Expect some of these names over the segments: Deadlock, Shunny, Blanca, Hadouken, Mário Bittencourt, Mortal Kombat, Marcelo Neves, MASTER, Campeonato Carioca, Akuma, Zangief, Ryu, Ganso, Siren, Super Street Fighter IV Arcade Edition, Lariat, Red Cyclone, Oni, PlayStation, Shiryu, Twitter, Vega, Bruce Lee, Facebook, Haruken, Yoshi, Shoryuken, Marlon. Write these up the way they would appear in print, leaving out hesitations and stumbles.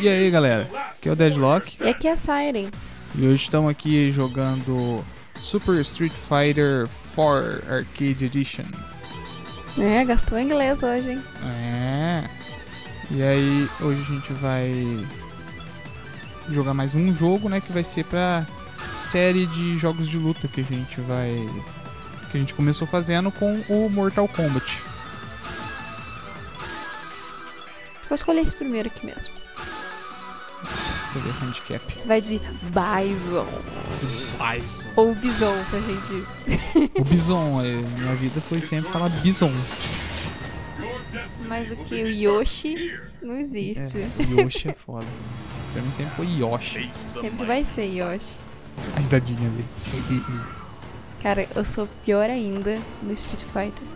E aí galera, aqui é o Deadlock. E aqui é a Siren. E hoje estamos aqui jogando Super Street Fighter IV Arcade Edition. É, gastou inglês hoje, hein? É. E aí, hoje a gente vai jogar mais um jogo, né? Que vai ser pra série de jogos de luta que a gente vai... Que a gente começou fazendo com o Mortal Kombat. Vou escolher esse primeiro aqui mesmo. Vou ver handicap. Vai de Bison. Bison. Ou Bison, pra gente. O Bison, minha vida foi sempre falar Bison. Mas o que? O Yoshi não existe. O Yoshi é foda. Pra mim sempre foi Yoshi. Sempre vai ser Yoshi. A risadinha dele. Cara, eu sou pior ainda no Street Fighter.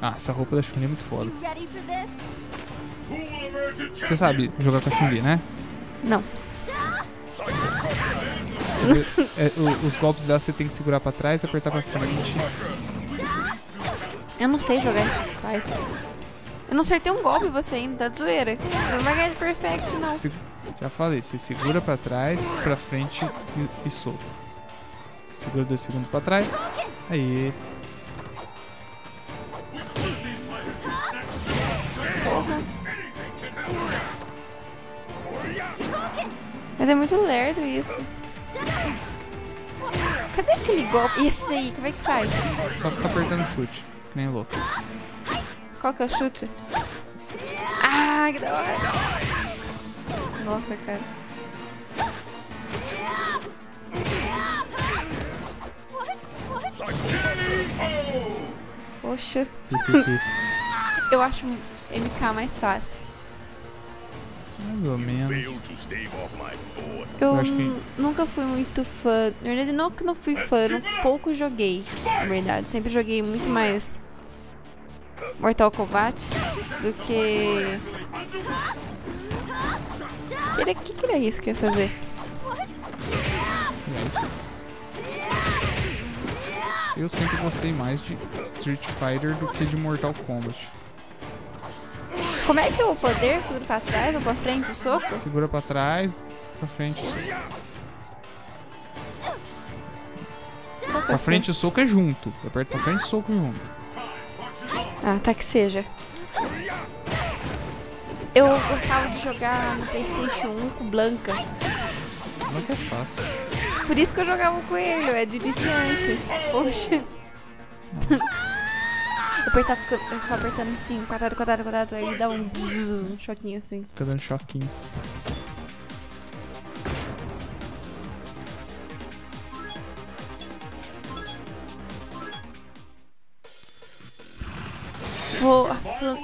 Ah, essa roupa da Shunny é muito foda. Você sabe jogar com a Shunny, né? Não. Os golpes dela você tem que segurar pra trás e apertar pra frente. Eu não sei jogar Street Fighter. Eu não acertei um golpe você ainda, tá de zoeira. Não vai ganhar de perfect, não. Já falei, você segura pra trás, pra frente e solta. Segura 2 segundos pra trás. Aí. Mas é muito lerdo isso. Cadê aquele golpe? Esse daí, como é que faz? Só fica apertando chute, que nem louco. Qual que é o chute? Ah, que da hora! Nossa, cara. Poxa. Eu acho MK mais fácil. Mais ou menos. Eu acho que... nunca fui muito fã. Na verdade, não que não fui fã, um pouco joguei. Na verdade, sempre joguei muito mais Mortal Kombat do que. O que era isso que eu ia fazer? Eu sempre gostei mais de Street Fighter do que de Mortal Kombat. Como é que é o poder? Segura pra trás ou pra frente e soco? Segura pra trás, pra frente e soco. Pra frente e soco é junto. Aperta pra frente e soco junto. Ah, tá que seja. Eu gostava de jogar no PlayStation 1 com Blanca. Blanca é fácil. Por isso que eu jogava com ele, é deliciante. Poxa. Apertar, ficar apertando assim, quadrado, quadrado, quadrado, aí dá um choquinho assim. Fica dando choquinho.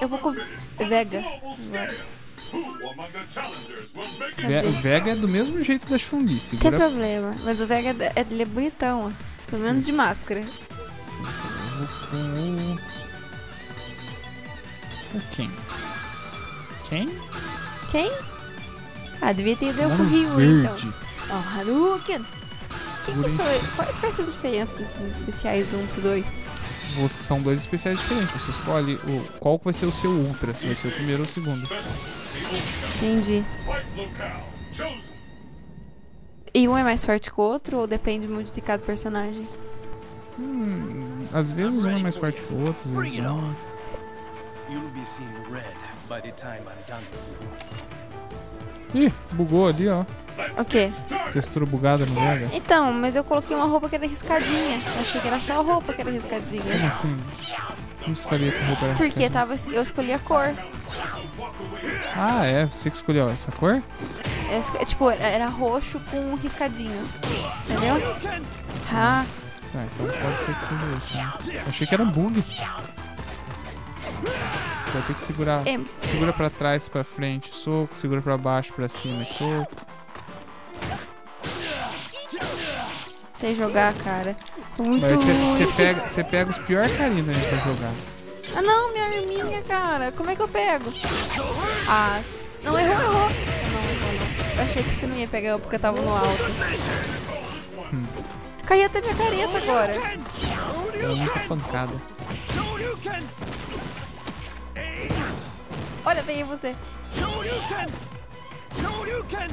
Eu vou com Vega. O Vega é do mesmo jeito da Shunny. Não tem problema, mas o Vega ele é bonitão, ó. Pelo menos de máscara. Quem? Quem? Quem? Ah, devia ter deu pro Ryu, então. Ó, oh, Haruken. Que são? Qual é a diferença desses especiais do 1 pro 2? São dois especiais diferentes. Você escolhe qual vai ser o seu Ultra, se vai ser o primeiro ou o segundo. Entendi. E um é mais forte que o outro ou depende muito de cada personagem? Às vezes um é mais forte que o outro, às vezes não. Ih, bugou ali, ó. O quê? Textura bugada no Vega. Então, mas eu coloquei uma roupa que era riscadinha. Eu achei que era só a roupa que era riscadinha. Como assim? Não sabia que a roupa era riscadinha. Porque eu escolhi a cor. Ah, é? Você que escolheu essa cor? É, tipo, era roxo com riscadinho. Entendeu? Ah. Ah, então pode ser que seja isso, né? Eu achei que era um bug. Você vai ter que segurar. Segura pra trás, pra frente, soco. Segura pra baixo, pra cima, soco. Sei jogar, cara. Muito ruim. Você pega os piores carinhos da gente pra jogar. Ah, não, minha arminha, cara. Como é que eu pego? Ah, não, errou. Não. Eu achei que você não ia pegar porque eu tava no alto. Caiu até minha careta agora. É muita pancada. Olha, veio você. Shoryuken!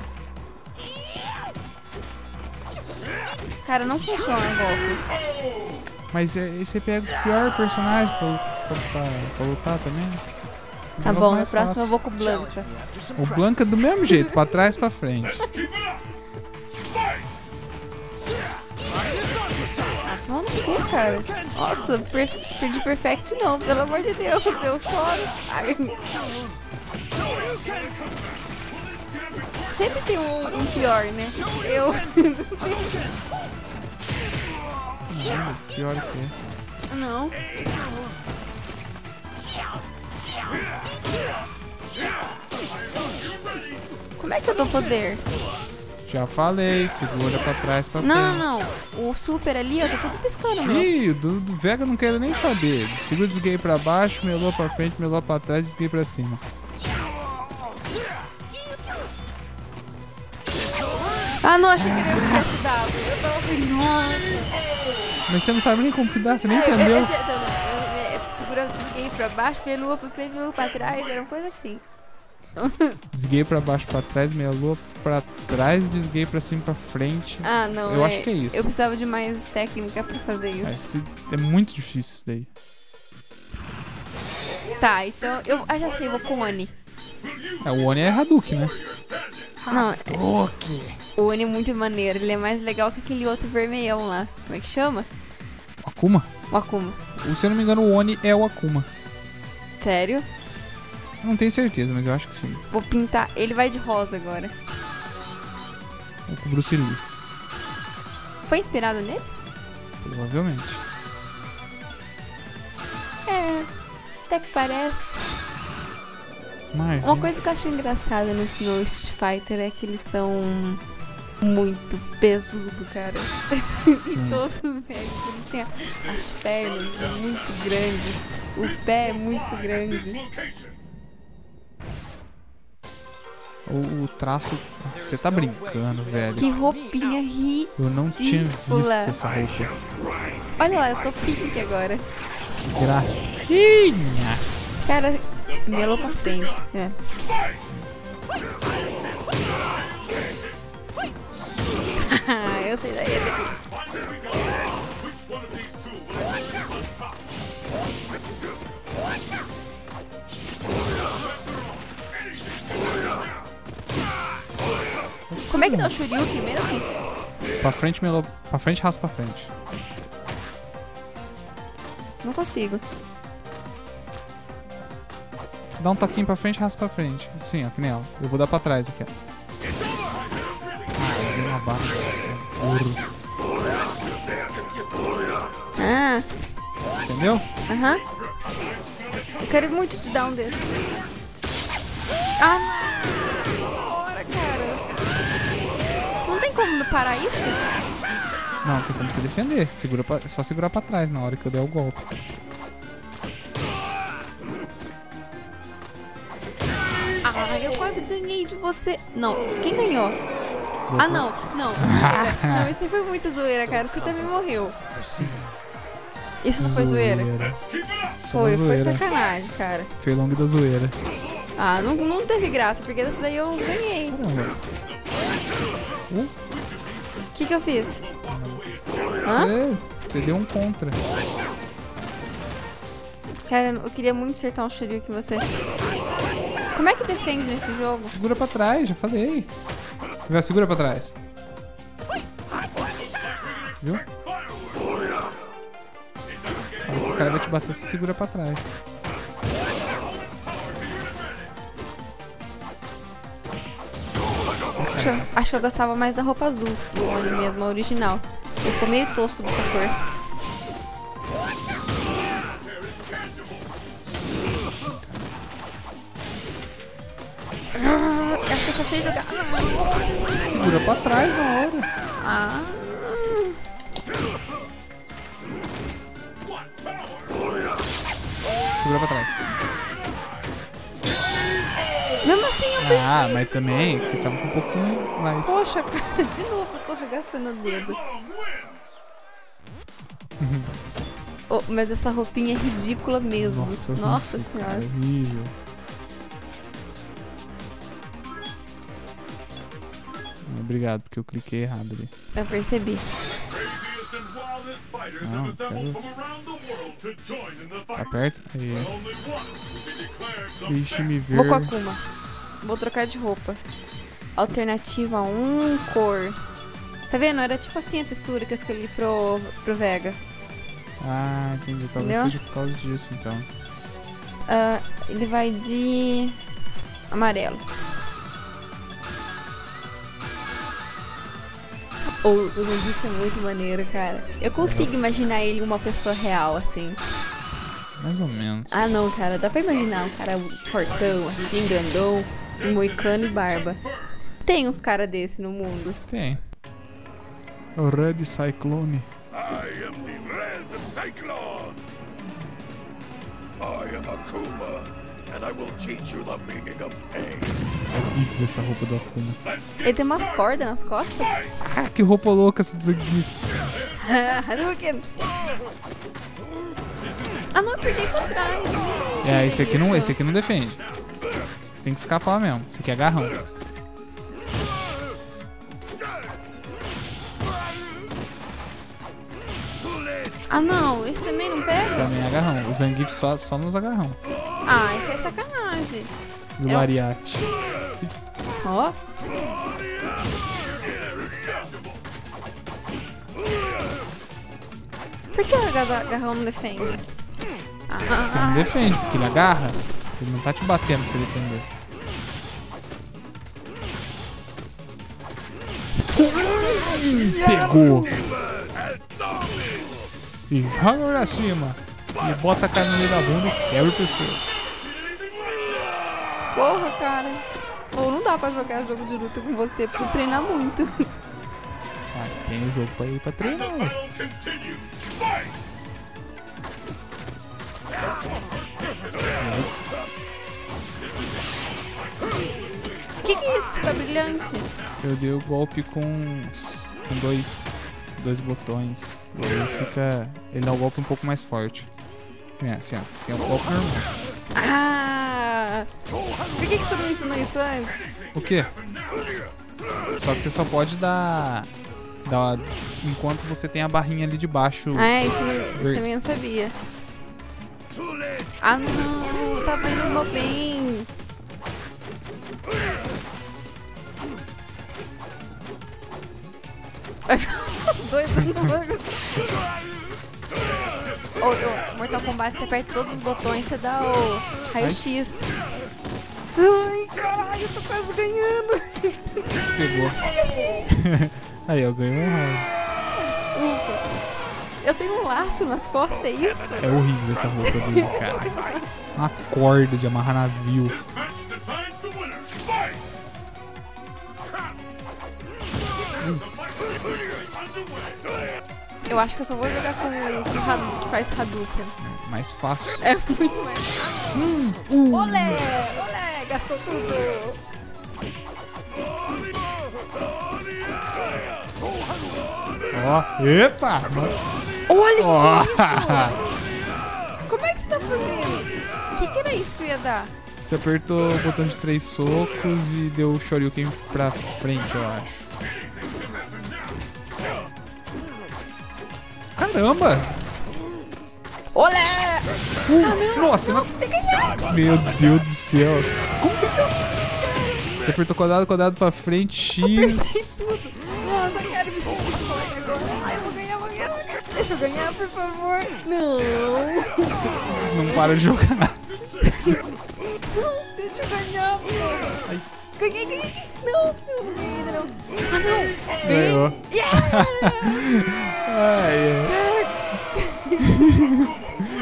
Cara, não funciona o golpe. Mas você pega os piores personagens pra lutar também. Tá bom, na próxima eu vou com o Blanca. O Blanca do mesmo jeito, pra trás e pra frente. Nossa, cara. Nossa, perdi perfect não, pelo amor de Deus, eu choro. Ai. Sempre tem um pior, né? Eu. Não, pior que é. Não. Como é que eu dou poder? Já falei, segura pra trás, pra frente. Não. O super ali, ó, tá tudo piscando, meu. Ih, do Vega não quero nem saber. Segura o desgueio pra baixo, melou pra frente, melou pra trás, desgueio pra cima. Ah, não, achei que ele ia se dar. Eu tava assim, nossa. Mas você não sabe nem como que dá, você nem entendeu. Eu segura o desgueio pra baixo, melou pra frente, melou pra trás, era uma coisa assim. Desguei pra baixo, pra trás, meia lua pra trás, desguei pra cima, pra frente. Ah, não, eu acho que é isso. Eu precisava de mais técnica pra fazer isso. É muito difícil isso daí. Tá, então eu já sei, vou com o Oni. É, o Oni é Hadouken, né? Não, Hadouken. O Oni é muito maneiro, ele é mais legal que aquele outro vermelhão lá. Como é que chama? O Akuma? O Akuma. Se eu não me engano, o Oni é o Akuma. Sério? Não tenho certeza, mas eu acho que sim. Vou pintar. Ele vai de rosa agora. Vou com o Bruce Lee. Foi inspirado nele? Provavelmente. É, até que parece. Mas, uma coisa que eu acho engraçada no Street Fighter é que eles são muito pesudo, cara. De todos eles. Eles têm as pernas muito grandes. O pé é muito grande. O traço... Você tá brincando, velho. Que roupinha ridícula. Eu não tinha visto essa roupa. Olha lá, eu tô pink agora. Gratinha. Cara, melou pra frente. É. Eu sei daí. Como é que dá o Shoryuken mesmo? Pra frente, melou. Pra frente, raspa pra frente. Não consigo. Dá um toquinho pra frente, raspa pra frente. Assim, ó, que nem ela. Eu vou dar pra trás aqui, ó. Ah. Entendeu? Aham. Eu quero muito te dar um desse. Ah, como parar isso? Não, tem como se defender. Segura pra... Só segurar pra trás na hora que eu der o golpe. Ah, eu quase ganhei de você. Não, quem ganhou? Ah, não, não. Não, isso foi muita zoeira, cara. Você também morreu. Isso não foi zoeira? Foi sacanagem, cara. Fei Long da zoeira. Ah, não teve graça, porque dessa daí eu ganhei. O que eu fiz? Você deu um contra. Cara, eu queria muito acertar um Shiryu que você... Como é que defende nesse jogo? Segura pra trás, já falei. Vai, segura pra trás. Viu? O cara vai te bater, você segura pra trás. Acho que eu gostava mais da roupa azul do Oni mesmo, a original. Ele ficou meio tosco dessa cor. Acho que eu só sei jogar. Segura pra trás na hora. Ah. Segura pra trás. Mesmo assim eu perdi. Ah, mas também você tava com um pouquinho light. Poxa, cara, de novo eu tô arregaçando o dedo. Oh, mas essa roupinha é ridícula mesmo. Nossa senhora. Cara, é horrível. obrigado, porque eu cliquei errado ali. Eu percebi. Não, quero... Tá perto? Aí. Deixa me ver. Vou com a Akuma. Vou trocar de roupa. Alternativa 1, cor. Tá vendo? Era tipo assim a textura que eu escolhi pro Vega. Ah, entendi. Talvez seja por causa disso, então. Ele vai de... amarelo. Oh, isso é muito maneiro, cara. Eu consigo imaginar ele uma pessoa real, assim. Mais ou menos. Ah, não, cara. Dá pra imaginar um cara fortão, assim, grandão, de moicano e barba. Tem uns caras desse no mundo. Tem. O Red Cyclone. I am the Red Cyclone. I am Akuma, and I will teach you the meaning of pain. Horrível essa roupa do Akuma. Ele tem umas cordas nas costas. Ah, que roupa louca essa do aqui. Haruken. Ah, não, eu perdi por trás. É, esse aqui não defende. Você tem que escapar mesmo. Esse aqui é agarrão. Ah não, esse também não pega? Também é agarrão, o Zangief só nos agarrão. Ah, isso é sacanagem. Do Lariat. Ó. Por que o agarrão não defende? Ele não defende, porque ele agarra. Ele não tá te batendo pra você defender. Pegou! E joga pra cima. E bota a cara no meio da bunda e quebra o pescoço. Porra, cara. Ou não dá pra jogar jogo de luta com você, preciso treinar muito. Ah, tem um jogo aí pra treinar. Que é isso que tá brilhante? Eu dei o golpe com dois botões, ele fica... ele dá um golpe um pouco mais forte. É, assim, ó. Assim é um golpe normal. Ah! Por que você não ensinou isso antes? O quê? Só que você só pode dar enquanto você tem a barrinha ali de baixo. Ah, é? Isso também eu sabia. Ah, não! Tá vendo meu bem! Os dois dando logo. Oh, Mortal Kombat, você aperta todos os botões, você dá o raio-x. Ai, caralho, eu tô quase ganhando. Pegou. Aí, eu ganhei um raio. Ufa. Eu tenho um laço nas costas, é isso? É horrível essa roupa dele, cara. Uma corda de amarrar navio. Eu acho que eu só vou jogar com o Hadouken, que faz Hadouken. É mais fácil. É muito mais fácil. Olé! Olé! Gastou tudo! Ó, epa! Olha que isso! Como é que você tá fazendo? O que era isso que eu ia dar? Você apertou o botão de 3 socos e deu o Shoryuken pra frente, eu acho. Caramba! Olé! Nossa! Meu Deus do céu! Como você deu? Você apertou quadrado pra frente, X. Eu perdi tudo! Nossa, cara, eu me sinto forte agora. Ai, eu vou ganhar, vou ganhar, vou ganhar. Deixa eu ganhar, por favor. Não! Não para de jogar nada. Deixa eu ganhar, mano. Ganhei, ganhei! Não! Eu não ganhei ainda, não! Ah, não! Ganhou! Yeah! Ah, é.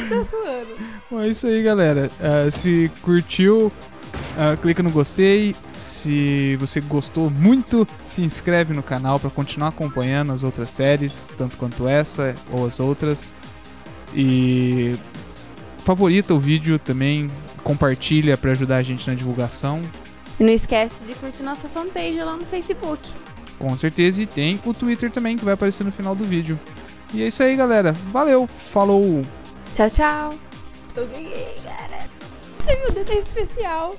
Tá suando. Bom, é isso aí, galera. Se curtiu, clica no gostei. Se você gostou muito, se inscreve no canal para continuar acompanhando as outras séries, tanto quanto essa ou as outras. E favorita o vídeo também, compartilha para ajudar a gente na divulgação. E não esquece de curtir nossa fanpage lá no Facebook. Com certeza, e tem o Twitter também, que vai aparecer no final do vídeo. E é isso aí, galera. Valeu, falou! Tchau, tchau! Eu ganhei, cara! Tem um detalhe especial!